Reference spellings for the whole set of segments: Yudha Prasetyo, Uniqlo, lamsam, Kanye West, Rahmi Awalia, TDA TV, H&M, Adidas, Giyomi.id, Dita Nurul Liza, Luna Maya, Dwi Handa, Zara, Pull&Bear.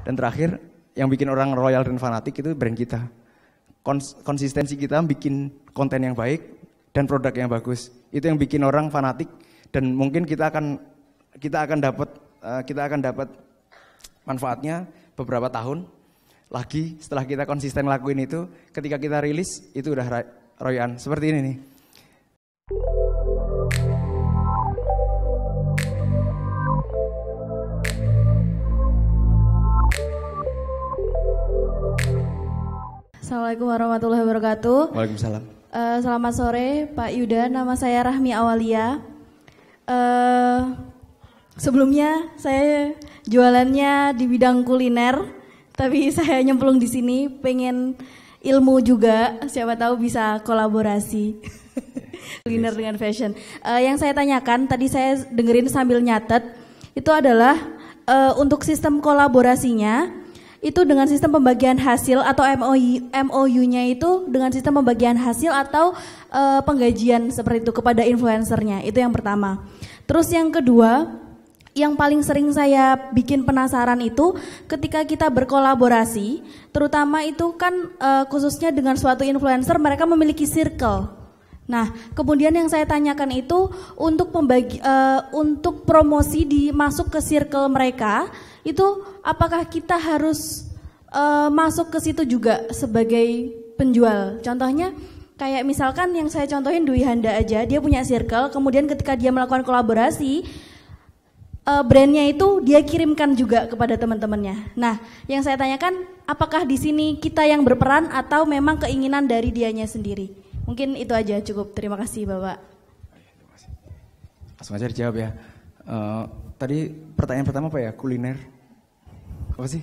Dan terakhir, yang bikin orang royal dan fanatik itu brand kita. Konsistensi kita bikin konten yang baik dan produk yang bagus. Itu yang bikin orang fanatik, dan mungkin kita akan dapat manfaatnya beberapa tahun lagi setelah kita konsisten lakuin itu. Ketika kita rilis itu udah royan seperti ini nih. Assalamualaikum warahmatullahi wabarakatuh. Waalaikumsalam. Selamat sore Pak Yuda, nama saya Rahmi Awalia. Sebelumnya saya jualannya di bidang kuliner, tapi saya nyemplung di sini pengen ilmu juga, siapa tahu bisa kolaborasi kuliner dengan fashion. Yang saya tanyakan tadi saya dengerin sambil nyatet, itu adalah untuk sistem kolaborasinya. Itu dengan sistem pembagian hasil atau MOU-nya itu dengan sistem pembagian hasil atau penggajian seperti itu kepada influencernya. Itu yang pertama. Terus yang kedua, yang paling sering saya bikin penasaran itu ketika kita berkolaborasi, terutama itu kan khususnya dengan suatu influencer, mereka memiliki circle. Nah, kemudian yang saya tanyakan itu untuk promosi masuk ke circle mereka, itu apakah kita harus masuk ke situ juga sebagai penjual? Contohnya kayak misalkan yang saya contohin Dwi Handa aja, dia punya circle, kemudian ketika dia melakukan kolaborasi, brandnya itu dia kirimkan juga kepada teman-temannya. Nah, yang saya tanyakan apakah di sini kita yang berperan atau memang keinginan dari dianya sendiri? Mungkin itu aja, cukup. Terima kasih Bapak. Langsung aja dijawab ya. Tadi pertanyaan pertama apa ya? Kuliner? Apa sih?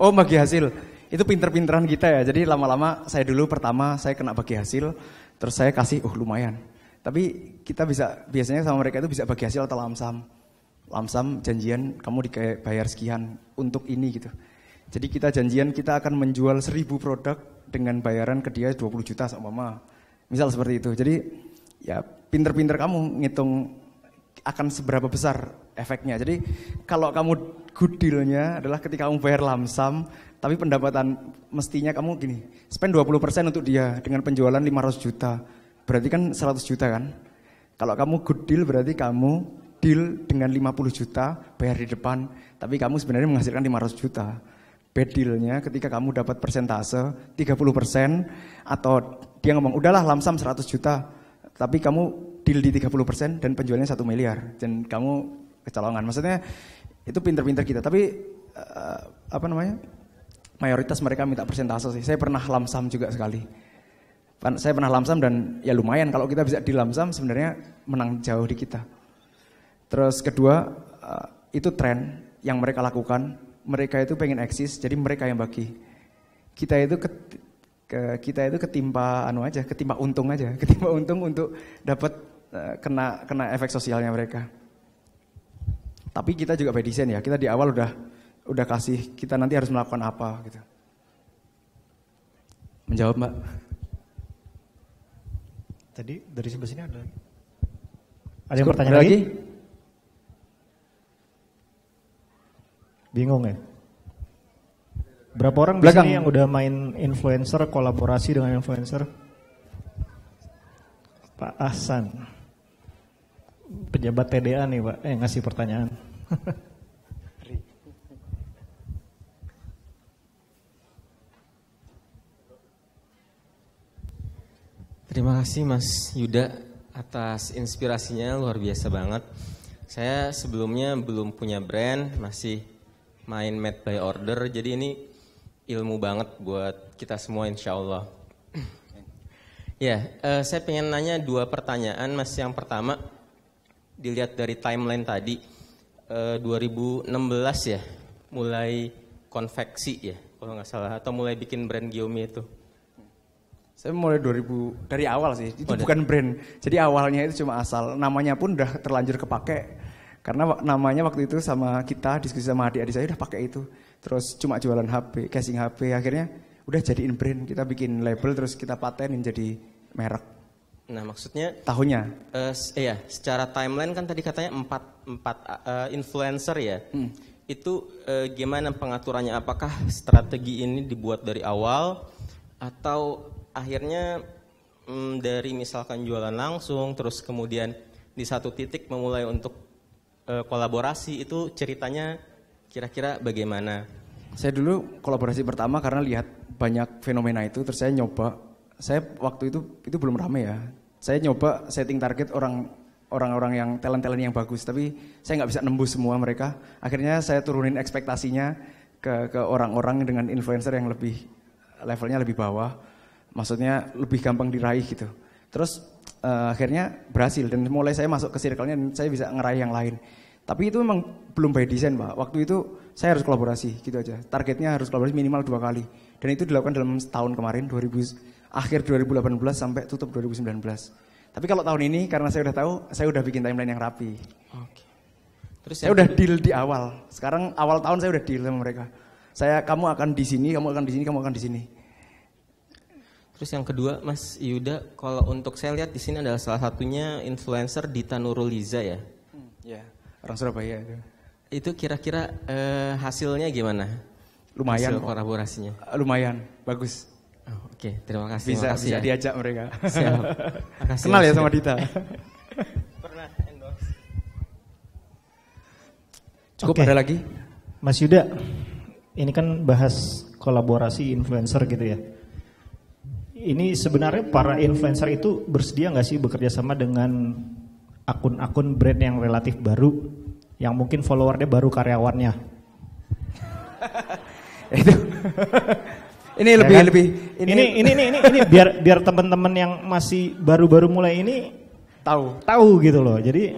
Oh, bagi hasil. Itu pinter-pinteran kita ya. Jadi lama-lama saya dulu pertama saya kena bagi hasil. Terus saya kasih, lumayan. Tapi kita bisa, biasanya sama mereka itu bisa bagi hasil atau lamsam. Lamsam janjian kamu dibayar sekian untuk ini gitu. Jadi kita janjian kita akan menjual 1000 produk dengan bayaran ke dia 20 juta sama-sama. Misal seperti itu. Jadi ya pinter-pinter kamu ngitung akan seberapa besar efeknya. Jadi kalau kamu good deal-nya adalah ketika kamu bayar lamsam, tapi pendapatan mestinya kamu gini, spend 20% untuk dia dengan penjualan 500 juta. Berarti kan 100 juta kan? Kalau kamu good deal berarti kamu deal dengan 50 juta bayar di depan, tapi kamu sebenarnya menghasilkan 500 juta. Bad deal-nya ketika kamu dapat persentase 30% atau dia ngomong udahlah lamsam 100 juta tapi kamu deal di 30% dan penjualnya 1 miliar dan kamu kecolongan. Maksudnya itu pinter-pinter kita, tapi mayoritas mereka minta persentase sih. Saya pernah lamsam juga sekali. Saya pernah lamsam dan ya lumayan kalau kita bisa di lamsam sebenarnya menang jauh di kita. Terus kedua itu tren yang mereka lakukan. Mereka itu pengen eksis, jadi mereka yang bagi. Kita itu ketimpa untung untuk dapat kena efek sosialnya mereka. Tapi kita juga by design ya, kita di awal udah kasih kita nanti harus melakukan apa gitu. Menjawab Mbak. Tadi dari sebelah sini ada yang bertanya lagi? Bingung ya? Berapa orang di sini yang udah main influencer, kolaborasi dengan influencer? Pak Ahsan, pejabat TDA nih Pak, ngasih pertanyaan. Terima kasih Mas Yuda atas inspirasinya, luar biasa banget. Saya sebelumnya belum punya brand, masih main made by order, jadi ini ilmu banget buat kita semua insya Allah. Ya, saya pengen nanya 2 pertanyaan Mas. Yang pertama, dilihat dari timeline tadi, 2016 ya, mulai konveksi ya, kalau nggak salah, atau mulai bikin brand Giyomi itu. Saya mulai dari awal sih, itu bukan brand, jadi awalnya itu cuma asal, namanya pun udah terlanjur kepake. Karena namanya waktu itu sama kita diskusi sama adik-adik saya udah pakai itu. Terus cuma jualan HP, casing HP, akhirnya udah jadiin brand. Kita bikin label terus kita patenin jadi merek. Nah maksudnya tahunnya? Secara timeline kan tadi katanya 4 influencer ya. itu gimana pengaturannya? Apakah strategi ini dibuat dari awal atau akhirnya dari misalkan jualan langsung terus kemudian di satu titik memulai untuk kolaborasi, itu ceritanya kira-kira bagaimana? Saya dulu kolaborasi pertama karena lihat banyak fenomena itu, terus saya nyoba. Saya waktu itu belum rame ya. Saya nyoba setting target orang-orang yang talent-talent yang bagus, tapi saya nggak bisa nembus semua mereka. Akhirnya saya turunin ekspektasinya ke orang-orang dengan influencer yang lebih levelnya lebih bawah, maksudnya lebih gampang diraih gitu. Terus akhirnya berhasil dan mulai saya masuk ke circle-nya dan saya bisa ngeraih yang lain. Tapi itu memang belum by design, Pak. Waktu itu saya harus kolaborasi gitu aja. Targetnya harus kolaborasi minimal 2 kali. Dan itu dilakukan dalam setahun kemarin, akhir 2018 sampai tutup 2019. Tapi kalau tahun ini karena saya udah tahu, saya udah bikin timeline yang rapi. Oke. Terus saya udah deal di awal. Sekarang awal tahun saya udah deal sama mereka. Saya kamu akan di sini, kamu akan di sini, kamu akan di sini. Terus yang kedua, Mas Yuda, kalau untuk saya lihat di sini adalah salah satunya influencer Dita Nurul Liza ya. Ya. Orang Surabaya itu kira-kira hasilnya gimana? Lumayan. Hasil kolaborasinya. Lumayan, bagus. Oh, oke, terima kasih. Bisa ya. Diajak mereka. Siap. Makasih, kenal ya sama Dita. Pernah endorse. Cukup okay. Ada lagi? Mas Yuda, ini kan bahas kolaborasi influencer gitu ya. Ini sebenarnya para influencer itu bersedia nggak sih bekerja sama dengan akun-akun brand yang relatif baru yang mungkin followernya baru karyawannya? Itu ini lebih ya kan? ini biar teman-teman yang masih baru-baru mulai ini tahu gitu loh. Jadi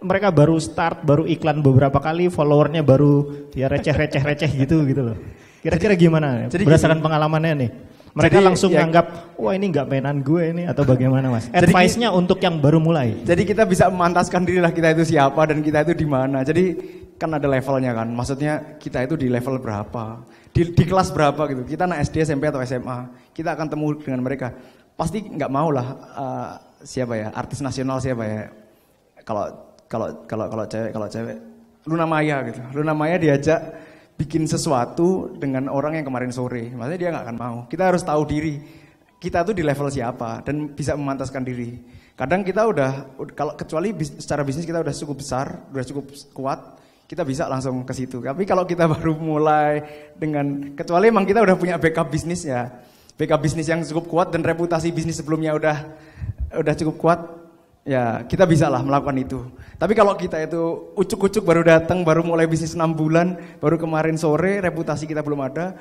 mereka baru start, baru iklan beberapa kali, followernya baru ya receh gitu loh. Kira-kira gimana? Jadi berdasarkan pengalamannya nih. Mereka jadi, langsung menganggap, wah ini nggak mainan gue ini, atau bagaimana Mas? Advice-nya untuk yang baru mulai. Jadi kita bisa memantaskan dirilah kita itu siapa dan kita itu di mana. Jadi kan ada levelnya kan, maksudnya kita itu di level berapa, di kelas berapa gitu. Kita anak SD, SMP atau SMA, kita akan temu dengan mereka. Pasti nggak mau lah siapa ya, artis nasional siapa ya. Kalau cewek Luna Maya gitu. Luna Maya diajak bikin sesuatu dengan orang yang kemarin sore, maksudnya dia nggak akan mau. Kita harus tahu diri, kita tuh di level siapa dan bisa memantaskan diri. Kadang kita udah, kalau kecuali secara bisnis kita udah cukup besar, udah cukup kuat, kita bisa langsung ke situ. Tapi kalau kita baru mulai dengan, kecuali emang kita udah punya backup bisnis ya, backup bisnis yang cukup kuat dan reputasi bisnis sebelumnya udah cukup kuat, ya kita bisa lah melakukan itu. Tapi kalau kita itu ucuk-ucuk baru datang, baru mulai bisnis 6 bulan, baru kemarin sore, reputasi kita belum ada,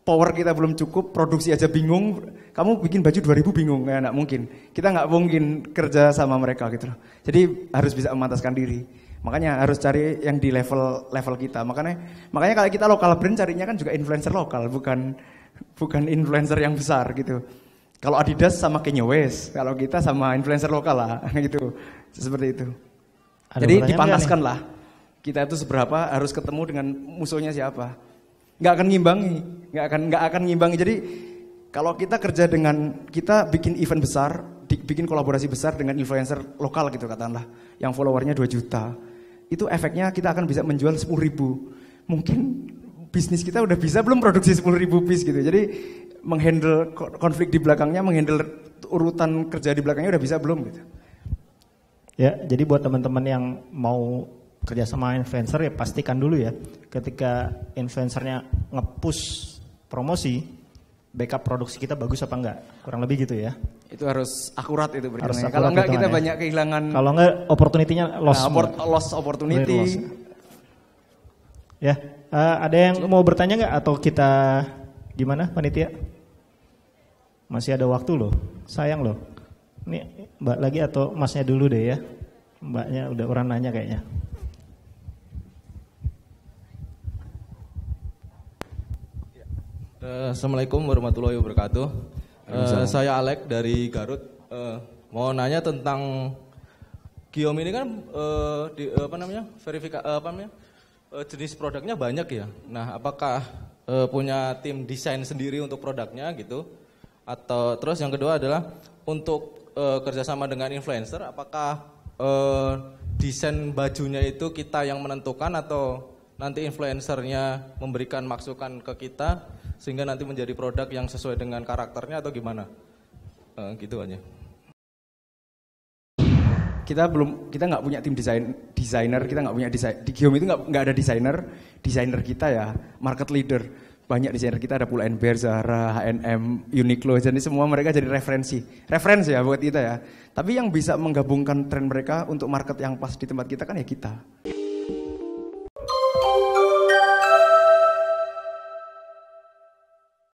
power kita belum cukup, produksi aja bingung, kamu bikin baju 2000 bingung, ya nggak mungkin. Kita nggak mungkin kerja sama mereka gitu loh. Jadi harus bisa memantaskan diri. Makanya harus cari yang di level kita. Makanya kalau kita lokal brand carinya kan juga influencer lokal, bukan influencer yang besar gitu. Kalau Adidas sama Kanye West, kalau kita sama influencer lokal lah, gitu, seperti itu. Jadi dipantaskan lah, kita itu seberapa harus ketemu dengan musuhnya siapa. Nggak akan ngimbangi. Jadi kalau kita kerja dengan, kita bikin event besar, bikin kolaborasi besar dengan influencer lokal gitu katakanlah, yang followernya 2 juta, itu efeknya kita akan bisa menjual 10.000. Mungkin bisnis kita udah bisa belum produksi 10.000 piece gitu. Jadi menghandle konflik di belakangnya, menghandle urutan kerja di belakangnya udah bisa belum gitu. Ya, jadi buat teman-teman yang mau kerja sama influencer ya pastikan dulu ya, ketika influencernya nge-push promosi, backup produksi kita bagus apa enggak? Kurang lebih gitu ya. Itu harus akurat itu berarti. Kalau enggak kita banyak kehilangan. Kalau enggak opportunity-nya loss opportunity. Loss. Ya, ada yang mau bertanya enggak atau kita gimana panitia? Masih ada waktu loh, sayang loh. Ini mbak lagi atau masnya dulu deh ya. Mbaknya udah orang nanya kayaknya. Assalamualaikum warahmatullahi wabarakatuh. Saya Alek dari Garut. Mau nanya tentang Giyomi ini kan jenis produknya banyak ya. Nah, apakah punya tim desain sendiri untuk produknya gitu? Atau terus yang kedua adalah untuk kerjasama dengan influencer, apakah desain bajunya itu kita yang menentukan atau nanti influencernya memberikan masukan ke kita sehingga nanti menjadi produk yang sesuai dengan karakternya atau gimana? Gitu aja. Kita nggak punya tim desainer, kita nggak punya di Giyomi itu nggak ada desainer kita ya, market leader. Banyak desainer kita ada Pull&Bear, Zara, H&M, Uniqlo, jadi semua mereka jadi referensi ya buat kita ya. Tapi yang bisa menggabungkan tren mereka untuk market yang pas di tempat kita kan ya kita.